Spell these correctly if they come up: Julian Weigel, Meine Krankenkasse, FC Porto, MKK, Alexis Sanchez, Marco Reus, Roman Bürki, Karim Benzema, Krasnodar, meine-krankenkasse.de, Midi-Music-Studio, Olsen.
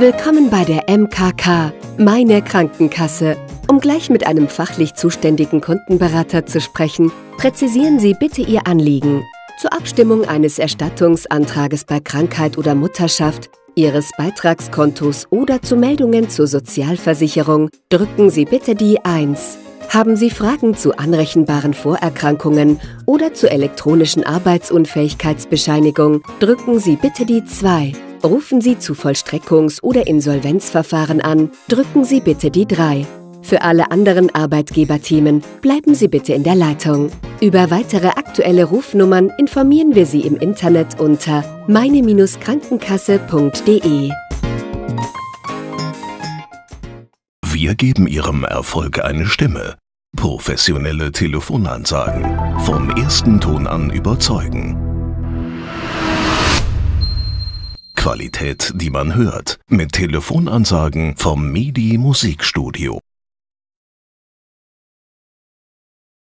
Willkommen bei der MKK, meine Krankenkasse. Um gleich mit einem fachlich zuständigen Kundenberater zu sprechen, präzisieren Sie bitte Ihr Anliegen. Zur Abstimmung eines Erstattungsantrages bei Krankheit oder Mutterschaft, Ihres Beitragskontos oder zu Meldungen zur Sozialversicherung drücken Sie bitte die 1. Haben Sie Fragen zu anrechenbaren Vorerkrankungen oder zur elektronischen Arbeitsunfähigkeitsbescheinigung, drücken Sie bitte die 2. Rufen Sie zu Vollstreckungs- oder Insolvenzverfahren an, drücken Sie bitte die 3. Für alle anderen Arbeitgeberthemen bleiben Sie bitte in der Leitung. Über weitere aktuelle Rufnummern informieren wir Sie im Internet unter meine-krankenkasse.de. Wir geben Ihrem Erfolg eine Stimme. Professionelle Telefonansagen. Vom ersten Ton an überzeugen. Qualität, die man hört. Mit Telefonansagen vom Midi-Music-Studio.